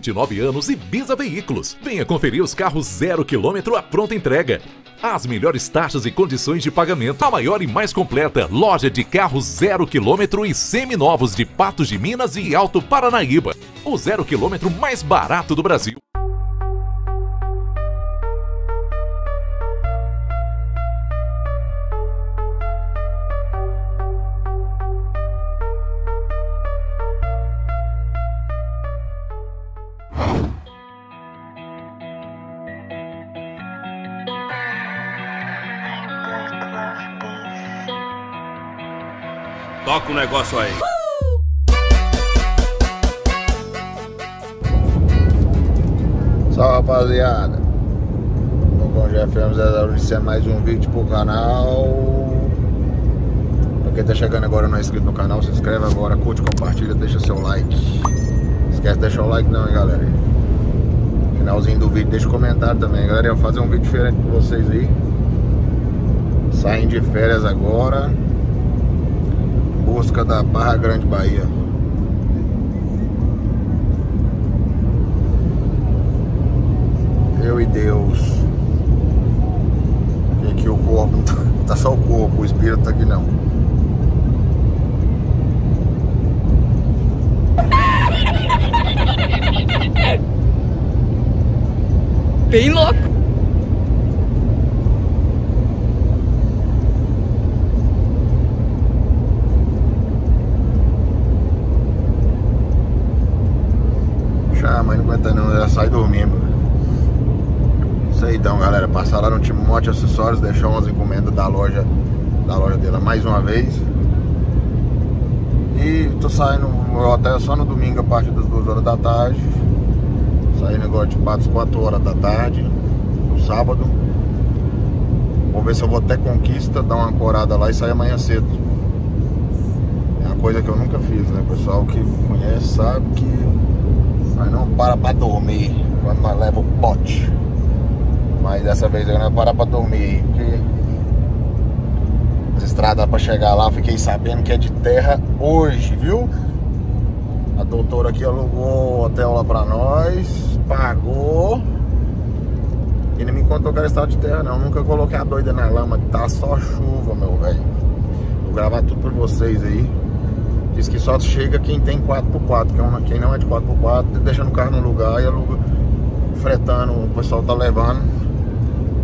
29 anos e Bisa Veículos. Venha conferir os carros 0 km à pronta entrega. As melhores taxas e condições de pagamento. A maior e mais completa loja de carros 0 km e seminovos de Patos de Minas e Alto Paranaíba. O 0 km mais barato do Brasil. Toca o negócio aí. Salve, rapaziada. Tô com o GFM, isso é mais um vídeo pro canal. Pra quem tá chegando agora e não é inscrito no canal, se inscreve agora, curte, compartilha, deixa seu like. Não esquece de deixar o like não, hein, galera. Finalzinho do vídeo, deixa o comentário também, galera. Eu vou fazer um vídeo diferente pra vocês aí. Saem de férias agora, busca da Barra Grande, Bahia. Eu e Deus. E aqui o corpo, não tá só o corpo, o espírito tá aqui não. Bem louco. Sai dormindo. Isso aí então, galera, passar lá no Tim Moto Acessórios, deixar umas encomendas da loja dela mais uma vez. E tô saindo no meu hotel só no domingo a partir das 2 horas da tarde. Saindo agora de Patos 4 horas da tarde no sábado. Vou ver se eu vou até Conquista, dar uma ancorada lá e sair amanhã cedo. É uma coisa que eu nunca fiz, né? O pessoal que conhece sabe que mas não para pra dormir quando nós leva o pote. Mas dessa vez eu não para pra dormir, porque as estradas pra chegar lá, fiquei sabendo que é de terra hoje, viu? A doutora aqui alugou o hotel lá pra nós, pagou. E não me contou que era estrada de terra não. Nunca coloquei a doida na lama, tá só chuva, meu velho. Vou gravar tudo pra vocês aí. Diz que só chega quem tem 4x4, quem não é de 4x4, deixa no carro no lugar e aluga, fretando, o pessoal tá levando,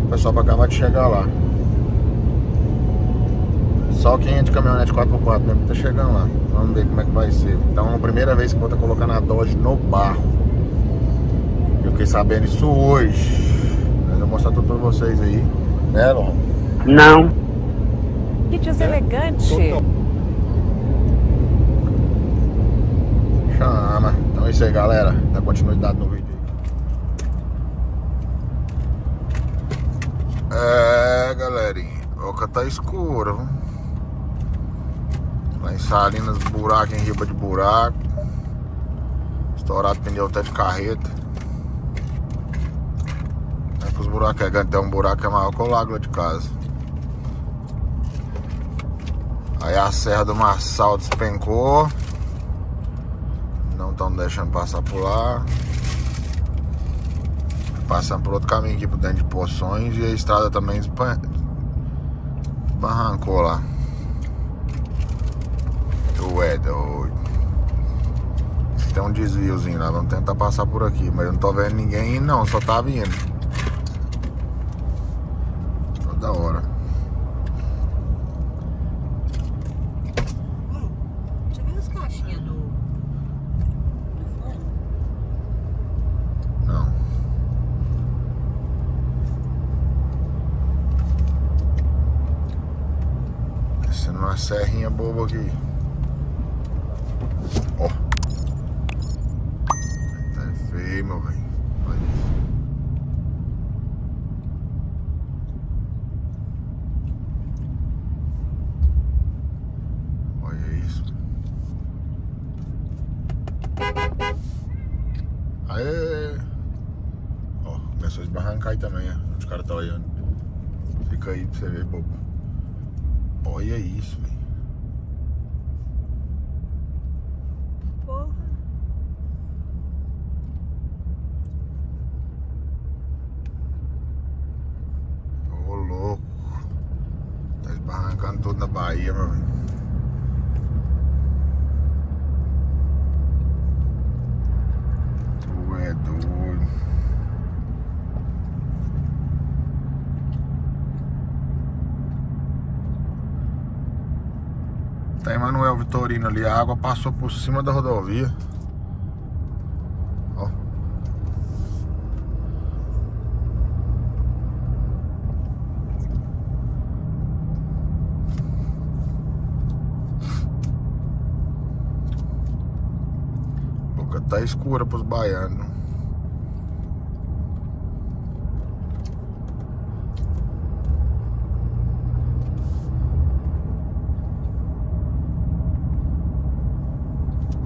o pessoal pra acabar de chegar lá. Só quem é de caminhonete 4x4 mesmo tá chegando lá, vamos ver como é que vai ser. Então é a primeira vez que vou estar colocando a Dodge no barro. Eu fiquei sabendo isso hoje, mas eu vou mostrar tudo pra vocês aí, né, Lon? Não. Que deselegante. Chama. Então é isso aí, galera, dá continuidade no vídeo. É, galerinha, a boca tá escura, viu? Lá em Salinas, buraco em riba de buraco. Estourado pneu até de carreta. É que os buracos é grande, tem um buraco é maior que o lago lá de casa. Aí a serra do Marçal despencou, não estão deixando passar por lá. Passando por outro caminho aqui por dentro de Poções. E a estrada também barrancou lá. Ué, doido. Tem um desviozinho lá, vamos tentar passar por aqui. Mas eu não tô vendo ninguém indo não, só tá vindo. Toda hora. Uma serrinha boba aqui. Ó. Tá feio, meu velho. Olha isso. Olha isso. Aê! Ó, começou a esbarrancar aí também, ó. Os caras estão olhando. Fica aí pra você ver, bobo. Olha isso, velho. Porra. da Bahia, meu amigo. Tu é doido. Tá em Manuel Vitorino ali. A água passou por cima da rodovia. Tá escura pros baianos.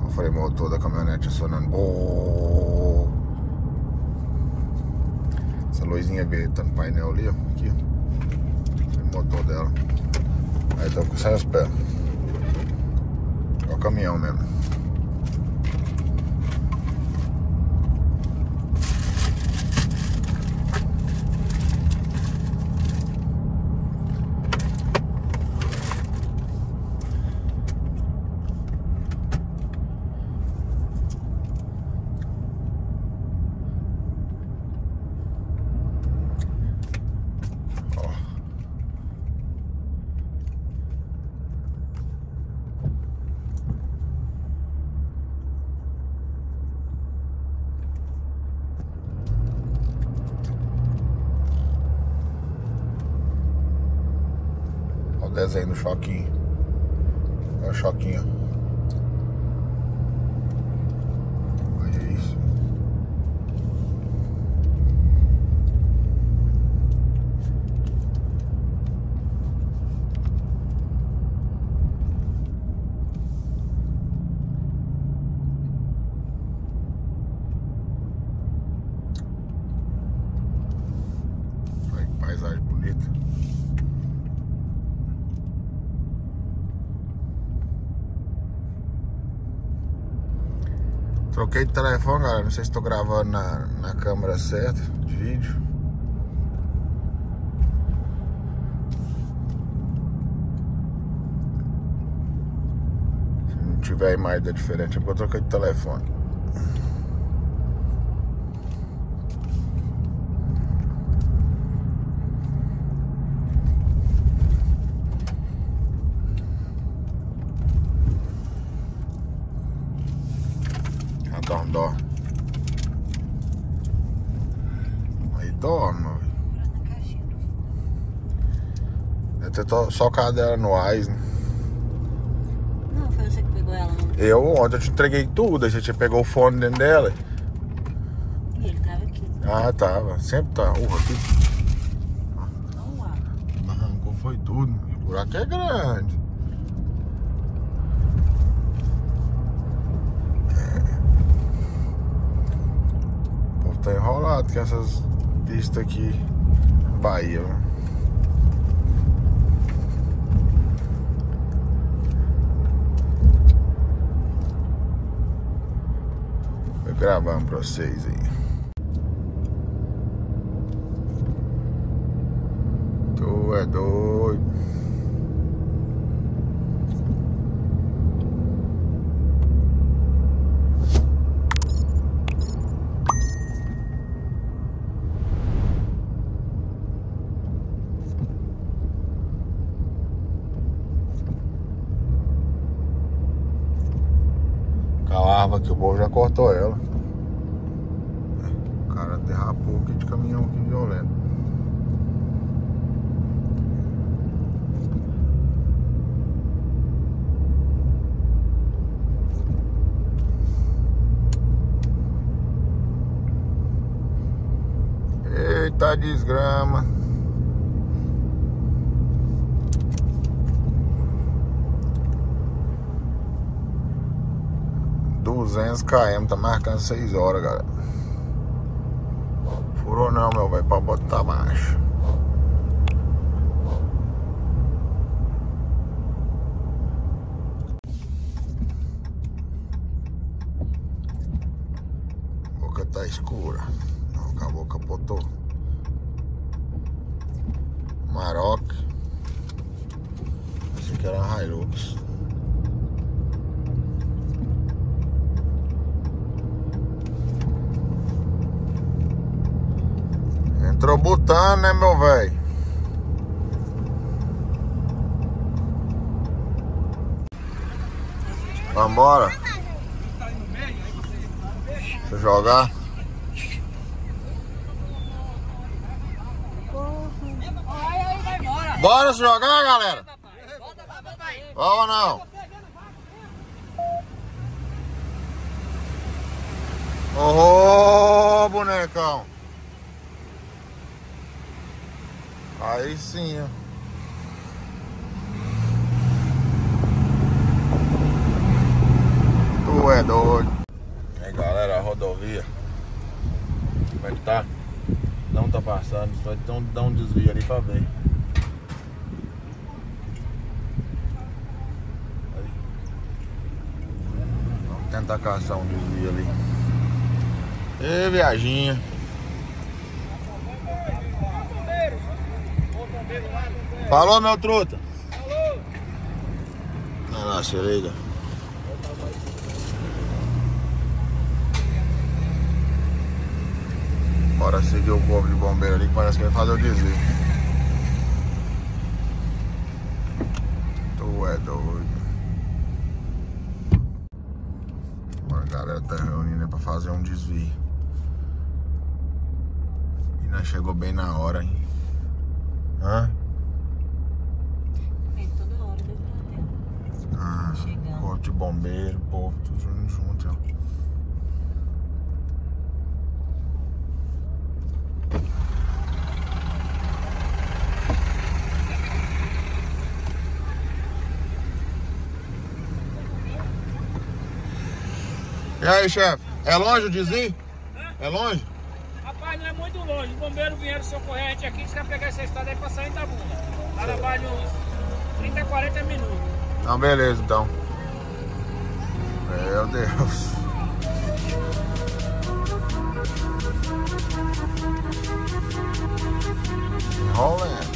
O freio motor da caminhonete acionando. Oh! Essa luzinha verde tá no painel ali, ó. Aqui. O freio motor dela. Aí tá sem os pés. É o caminhão mesmo. Desenho do choquinho. É o choquinho. Olha isso. Olha que paisagem bonita. Troquei de telefone, galera, não sei se estou gravando na câmera certa de vídeo. Se não tiver imagem da diferente, eu vou trocar de telefone. Dorme. Aí dorme, meu filho. Deve ter só o carro dela no AIS, né? Não, foi você que pegou ela, não? Eu ontem eu te entreguei tudo, aí você pegou o fone dentro dela. E ele tava aqui. Ah, tava. Sempre tá. Aqui. Não, arrancou, foi tudo. O buraco é grande. Tá enrolado com essas pistas aqui na Bahia. Vou gravar pra vocês aí. Tu é doido. Que o povo já cortou ela. O cara derrapou aqui de caminhão, que violento. Eita desgrama. km, tá marcando 6 horas, galera. Furou não, meu velho, pra botar marcha. A boca tá escura. Não, acabou, capotou. Maroc. Esse que era a Hilux. Entrou botando, né, meu velho? Vambora. Deixa eu jogar. Bora se jogar, galera. Ou não? Ô, bonecão. Aí sim, ó. Tu é doido. E aí, galera, a rodovia. Como é que tá? Não tá passando, só então dá um desvio ali pra ver. Aí. Vamos tentar caçar um desvio ali. Ê, viajinha. Falou, meu truta. Falou. Olha lá, se liga. Bora seguir o povo de bombeiro ali, que parece que vai fazer o desvio. Tu é doido. Agora a galera tá reunindo pra fazer um desvio. E nós chegou bem na hora, hein? Hã? Corpo de bombeiro, povo, tudo junto, ó. E aí, chefe? É longe o desvio? É longe? Rapaz, não é muito longe. Os bombeiros vieram socorrer a gente aqui, diz que ia pegar essa estrada aí pra sair da bunda. Ela vai uns 30, 40 minutos. Então, beleza, então. Meu Deus. Rolando.